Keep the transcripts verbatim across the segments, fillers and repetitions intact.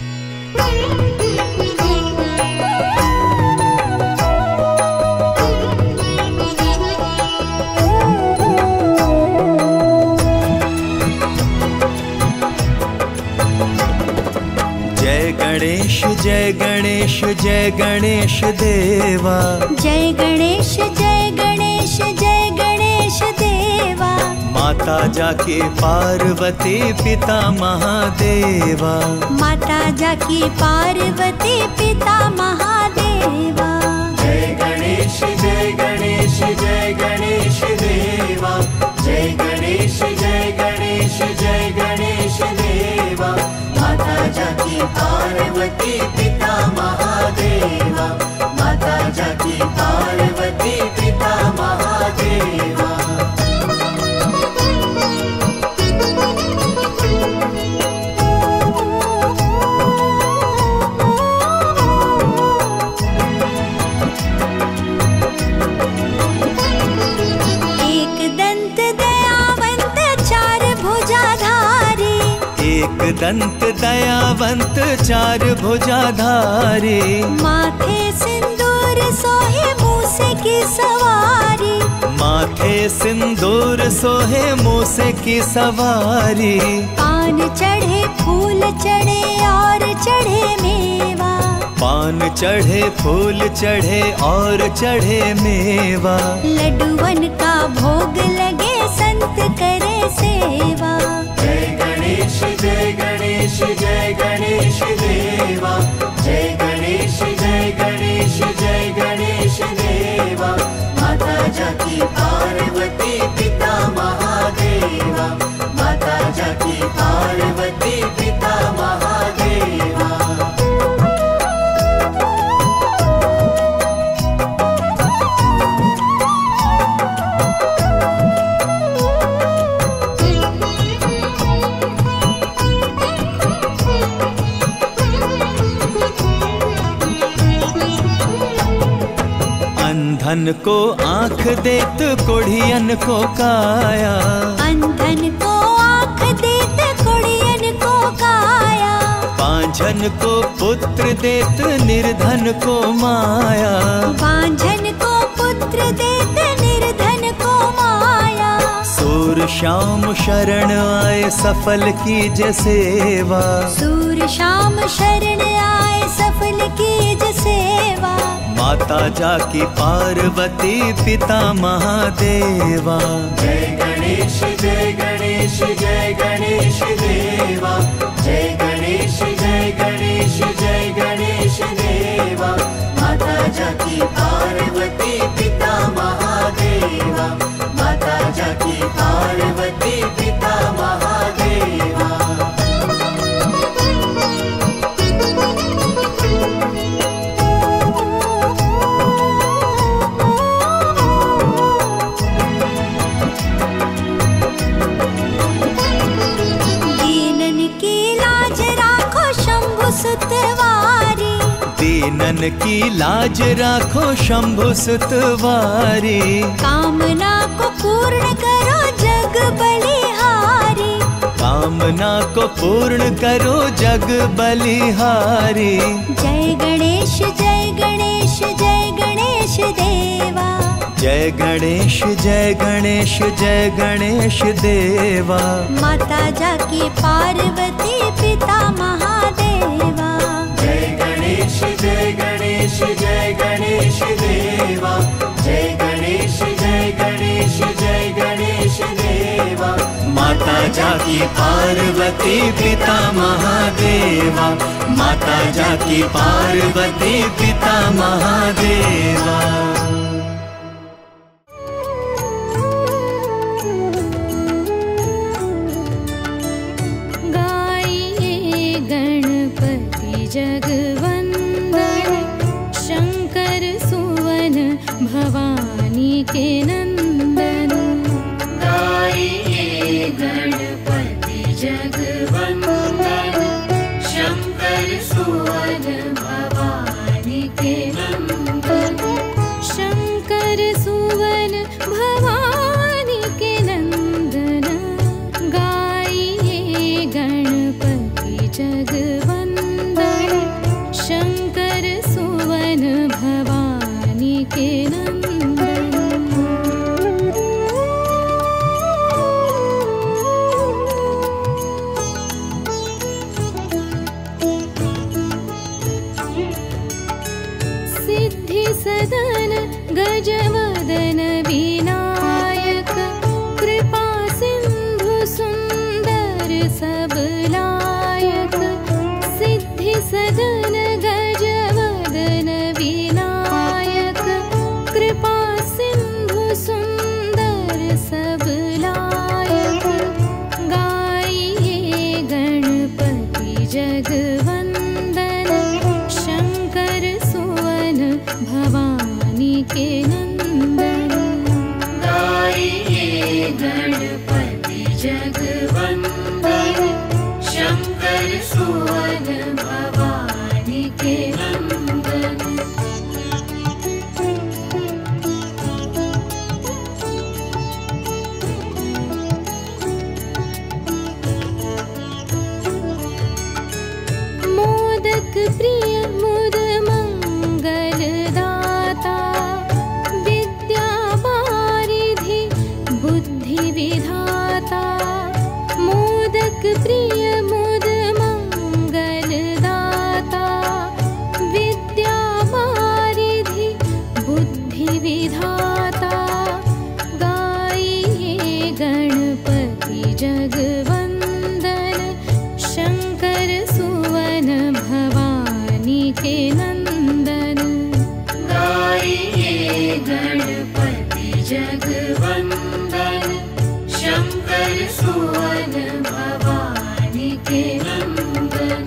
गणेश जय गणेश जय गणेश देवा, जय गणेश जय गणेश जय गणेश देवा। माता जाके पार्वती पिता महादेवा, माता जाके पार्वती पिता महादेवा। जय गणेश जय गणेश जय गणेश देवा, जय गणेश जय गणेश जय गणेश देवा। माता जाकी पार्वती पिता महादेवा, माता जाकी पार्वती पिता महादेवा। एक दंत दयावंत चार भुजाधारी, माथे सिंदूर सोहे मूसे की सवारी, माथे सिंदूर सोहे मूसे की सवारी। पान चढ़े फूल चढ़े और चढ़े मेवा, पान चढ़े फूल चढ़े और चढ़े मेवा। लड्डूवन का भोग लगे संत करे सेवा। जय गणेश जय गणेश जय गणेश देवा, जय गणेश जय गणेश जय गणेश देवा। माता जाकी पार्वती पिता महादेवा, माता जाकी पार्वती पिता महादेवा। अंधन को आँख देत कोढ़ियन को काया, अंधन को आँख देत कोढ़ियन को काया। पांझन को पुत्र देत निर्धन को माया, पांझन को पुत्र देत निर्धन को माया। सूर शाम शरण आए सफल कीजे सेवा, सूर शाम शरण आए सफल कीजे सेवा। माता जाकी पार्वती पिता महादेवा, जय गणेश जय गणेश जय गणेश देवा, जय गणेश जय गणेश जय गणेश देवा। माता जाकी पार्वती पिता महादेवा, माता जाकी पार्वती पिता महादेवा। दीनन की लाज राखो शंभु सुतवारी, कामना को पूर्ण करो जग बलिहारी, कामना को पूर्ण करो जग बलिहारी। जय गणेश जय गणेश जय गणेश देवा, जय गणेश जय गणेश जय गणेश देवा। माता जाकी पार्वती पिता महादेवा, जय गणेश जय गणेश देवा, जय गणेश जय गणेश जय गणेश देवा। माता जाकी पार्वती पिता महादेवा, माता जाकी पार्वती पिता महादेवा। गाइए गणपति जग भवानी के नंदन, गाइए गणपति जगवंदन, शंकर सुवन भवानी के नंदन, शंकर सुवन भवानी के नंदन। गाइए गणपति जगवंदन। वंदन शंकर सुवन भवानी के नंदन। गाइए गणपति जगवंदन शंकर सुवन भवानी के नंदन। प्रिय मुद मंगल दाता विद्या वारिधि बुद्धि विधाता। मोदक प्रिय मुद मंगल दाता विद्या वारिधि बुद्धि विधाता। गाइए गणपति जगवंदन शंकर सुवन भवानी के नंदन। गाइए गणपति जगवंदन शंकर सुवन भवानी के नंदन।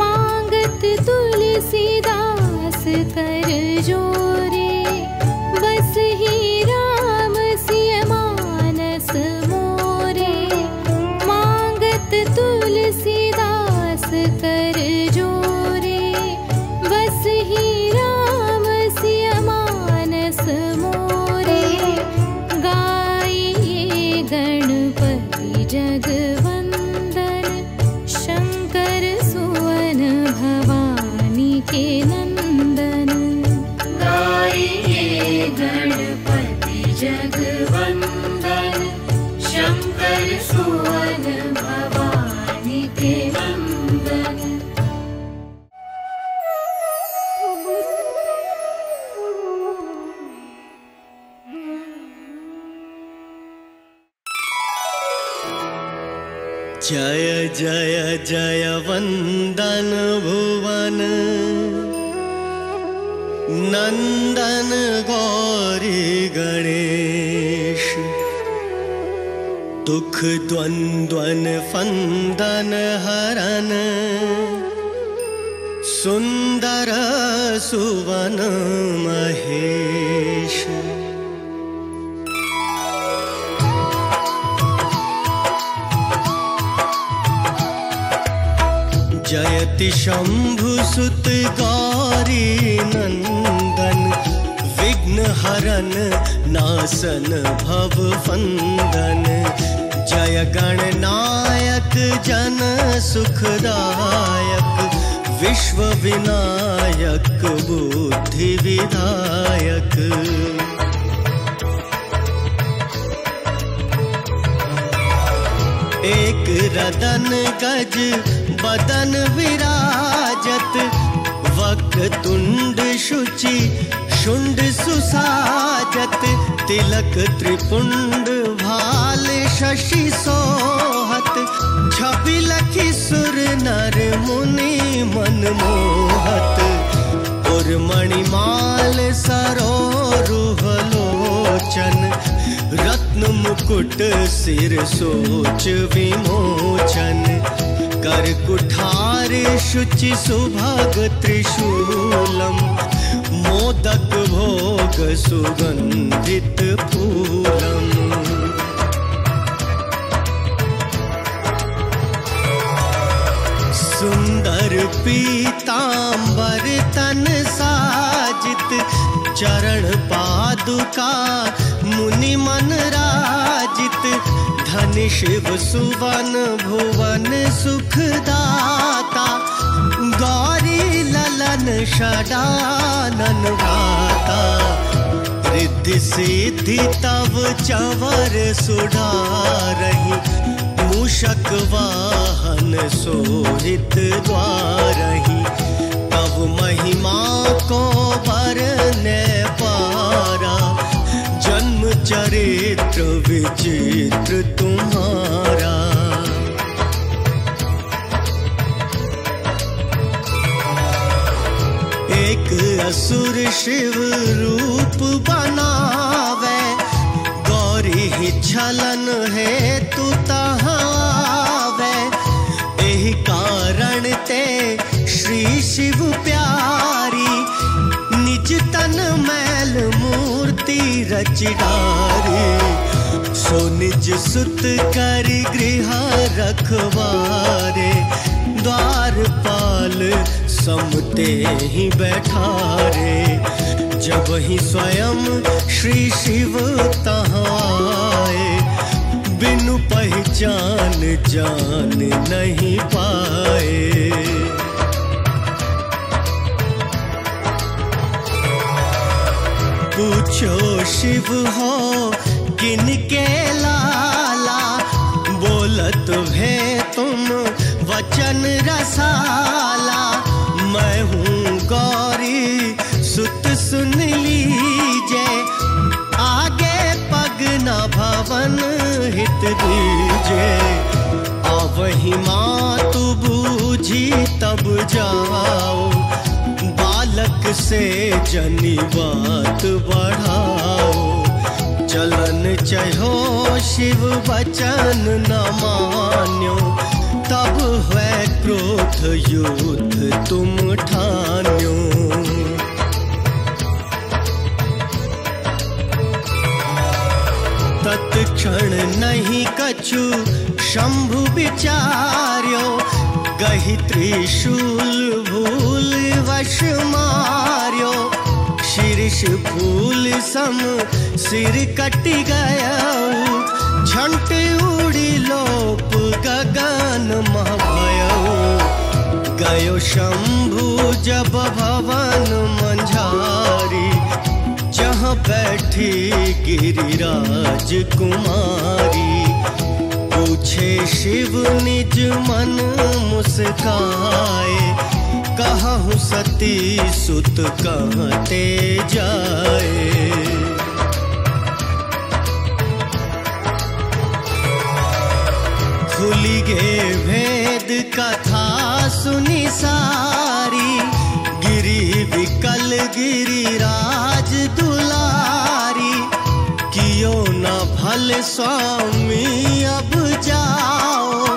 मांगत तुलसीदास कर जोरे तुलसीदास कर जोरे बस ही राम सिया मानस मोरे। गाइए गणपति जगवंदन शंकर सुवन भवानी के नंदन। गाइए गणपति जगवंदन शंकर सुवन भवानी नंदन। जय जय जय वंदन भुवन नंदन गौरी गणेश। दुख द्वंद्वन फंदन हरन सुंदर सुवन महेश। जयति शंभु सुत गौरी नंदन विघ्न हरन नासन भव फंदन। जय गणनायक जन सुखदायक विश्व विनायक बुद्धि विधायक। एक रदन गज बदन विराजत वक्रतुंड शुचि शुंड सुसाजत। तिलक त्रिपुंड भाल शशि सोहत छवि लखि सुर नर मुनि मनमोहत। उर्मणिमाल सरोरुह लोचन रत्न मुकुट सिर सोच विमोचन। कर कुठार शुचि सुभग त्रिशूलम मोदक भोग सुगंधित फूलम। सुंदर पीतांबर तन साजित चरण पादुका मुनि मन राजित। धनुष सुवन भुवन सुखदाता गौरी ललन षडानन गाता। रिद्धि सिद्धि तव चवर सुधारहि मूषक वाहन सोहित द्वारहि। तव महिमा को बरने पारा जन्म चरित्र विचित्र तुम्हारा। एक असुर शिव रूप बनावे, गौरी ही छलन है तू तहावे। एहि कारण ते श्री शिव प्यारी, निज तन मैल मूर्ति रचिडारी। सो निज सुत कर गृह रखवारे, द्वारपाल समते ही बैठारे। जब ही स्वयं श्री शिव तहाँ आए, बिनु पहचान जान नहीं पाए। पूछो शिव हो किनके लाला, बोलत है तुम वचन रसाला। मैं हूँ गौरी सुत सुन लीजे, आगे पग न भवन हित दीजे। आवहि माँ तू बूझी तब जाओ, बालक से जनी बात बढ़ाओ। चलन चहो शिव वचन न मान्यो, तब है क्रोध युद्ध तुम ठान्यो। तत्क्षण नहीं कछु शंभु विचार्यो, गहि त्रिशूल भूल वश मार्यो। शीर्ष भूल सम सिर कट गया, झंट उड़ी लोप गगन महाभयो। गयो शंभु जब भवन मंझारी, जहाँ बैठी गिरिराज कुमारी। पूछे शिव निज मन मुस्काए, कहूँ सती सुत कहते जाए। खुली गे भेद कथा सुनी सारी, गिरी विकल गिरिराज दुलारी। कियो ना भल स्वामी अब जाओ,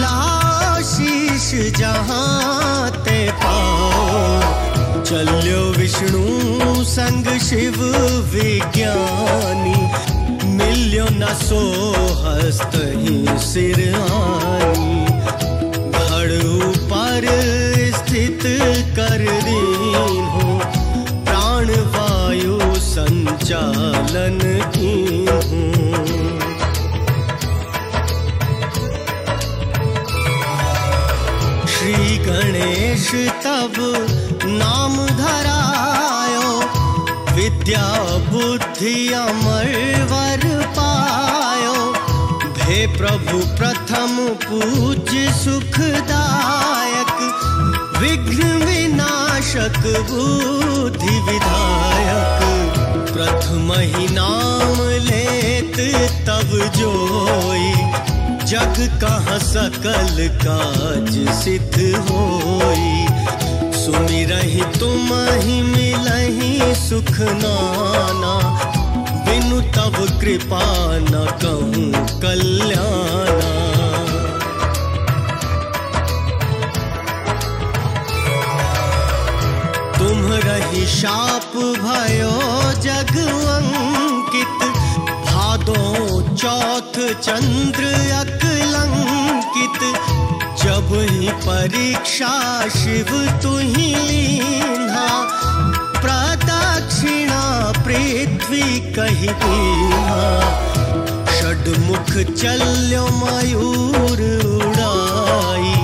लाशीष जहाँ ते पाओ। चलो विष्णु संग शिव विज्ञानी, मिल्यो न सो हस्त ही सिर आनी। धड़ू पर स्थित कर दीन हो, प्राण वायु संचालन की हूँ। श्री गणेश तब नाम धरायो, विद्या बुद्धि अमर वर पायो। भे प्रभु प्रथम पूज्य सुखदायक, विघ्न विनाशक बुद्धि विधायक। प्रथम ही नाम लेत तब जोई, जग कहाँ सकल काज सिद्ध होई। सुमिरहि तुम ही मिलहि सुख नाना, बिनु तब कृपा न कहूँ कल्याणा। तुम रही शाप भयो जग अंकित, दो चौथ चंद्र अकलंकित। जब ही परीक्षा शिव तुही लीन्हा, प्रदक्षिणा पृथ्वी कही दीन्हा। षडमुख चल्यो मयूर उड़ाई,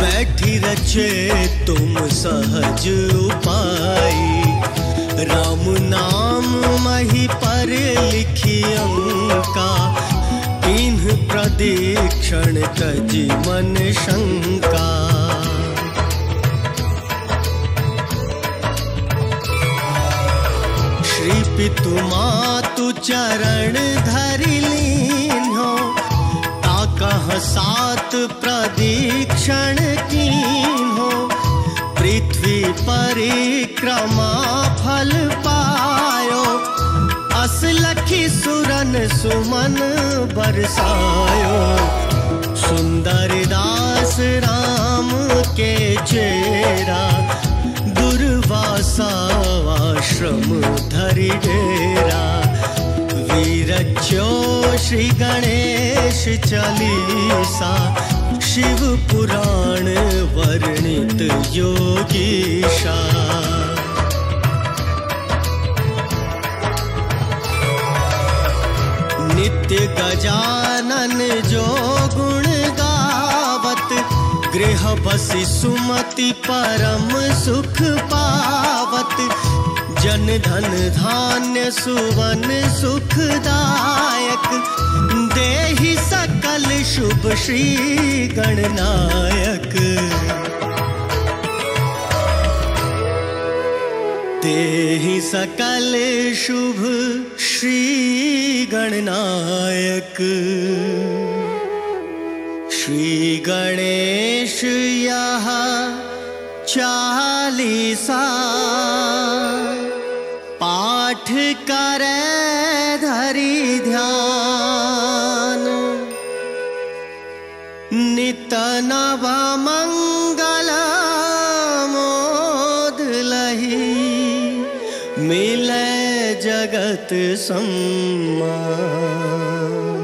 बैठी रचे तुम सहज उपाई। राम नाम मही पर लिखियं का, इन्ह प्रदीक्षण तज मन शंका। श्री पितु मातु चरण धरि लीन्हो, ताकह सात प्रदीक्षण कीन्हो। पृथ्वी परिक्रमा जन सुमन बरसायो, सुंदर दास राम के चेरा, दुर्वासा आश्रम धरि डेरा। वीरच्यो श्री गणेश चालीसा, शिव पुराण वर्णित योगीशा। नित्य गजानन जो गुण गावत, गृह बसी सुमति परम सुख पावत। जन धन धान्य सुवन सुखदायक, देहि सकल शुभ श्री गणनायक। देहि सकल शुभ श्री गणनायक। श्री गणेश यह चालीसा, पाठ करे धरि ध्यान। नित नव मंगल मोद लही, मिले जगत सम्मान।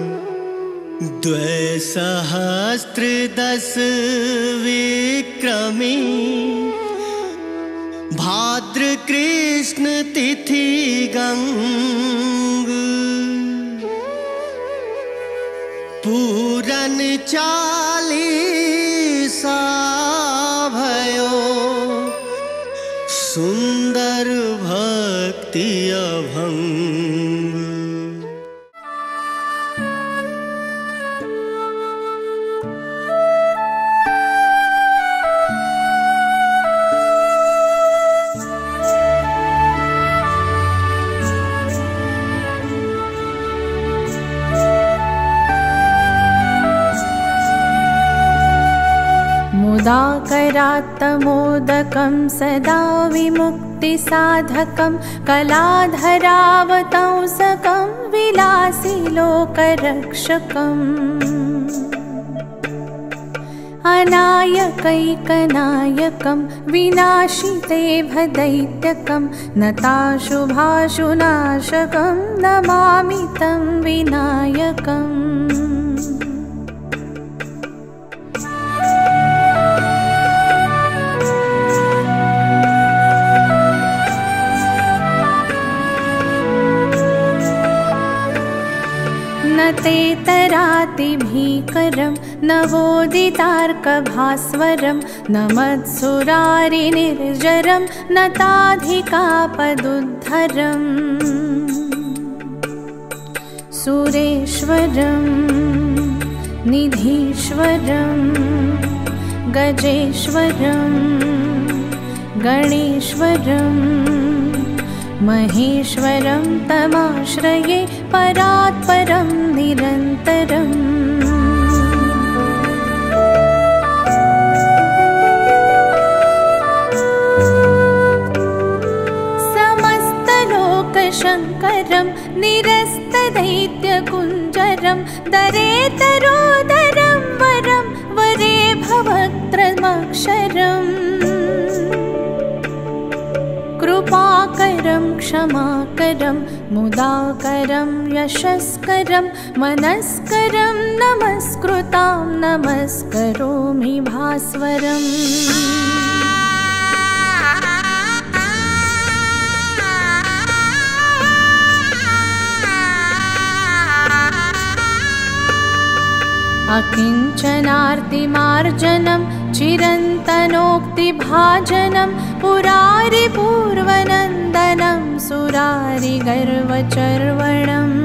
द्वै सहस्त्र दस विक्रमी, भाद्र कृष्ण तिथि गंग। पूरन चालीसा भयो, सुंदर भक्ति अभंग। करात् मोदकं सदा विमुक्तिसाधकं, कलाधरावतंसकं विलासि लोकरक्षकम्। अनायकैकनायकं विनाशितेभदैत्यकं, नताशुभाशुनाशकं नमामि तं विनायकम्। तेतरातिभीकरं नवोदितार्कभास्वरं, न मत्सुरारिनिर्जरं नताधिकापदुद्धरम्। सुरेश्वरं निधीश्वरं गजेश्वरं गणेश्वरं महेश्वरं, तमाश्रये परात्परं निरन्तरम्। समस्तलोकशङ्करं निरस्तदैत्यकुञ्जरं, दरेतरोदरं वरं वरे भवक्त्रमक्षरम्। कृपाकरं क्षमाकरं मुदाकरं यशस्करं, मनस्करं नमस्कृतां नमस्करोमि भास्वरम्। अकिञ्चनार्तिमार्जनं चिरन्तनोक्तिभाजनं, पुरारिपूर्वनन्दनं सुरारिगर्वचर्वणम्।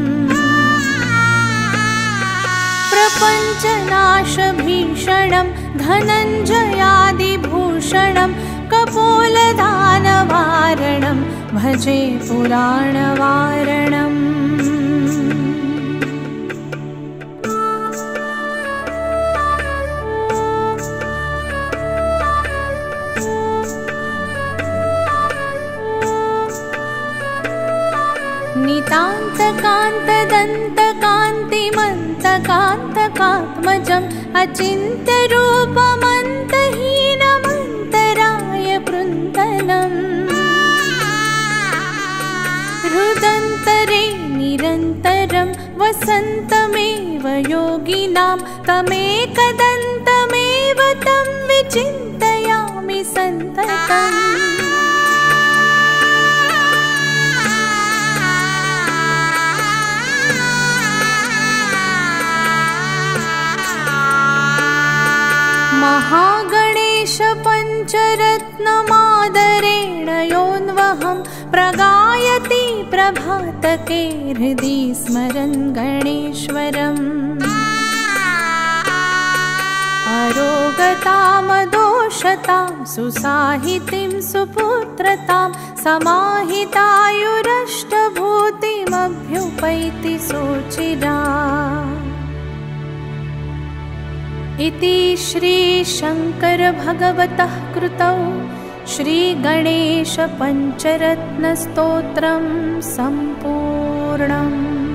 प्रपञ्चनाशभीषणं धनञ्जयादिभूषणं, कपोलदानवारणं भजे पुराणवारणम्। कान्तकान्तदन्तकान्तिमन्तकान्तकात्मजम् अचिन्त्यरूपमन्तहीनमन्तराय बृन्दनम् हृदन्तरे निरन्तरं वसन्तमेव योगिनां तमेकदन्तमेव तं विचिन्तयामि सन्ततम्। महागणेश पञ्चरत्नमादरेण योऽन्वहं प्रगायति प्रभातके हृदि स्मरन् गणेश्वरम्। अरोगतामदोषतां सुसाहितिं सुपुत्रतां समाहितायुरष्टभूतिमभ्युपैति सुचिरा। इति श्री शंकर भगवतः कृतौ श्री गणेश पंचरत्न स्तोत्रं संपूर्णम्।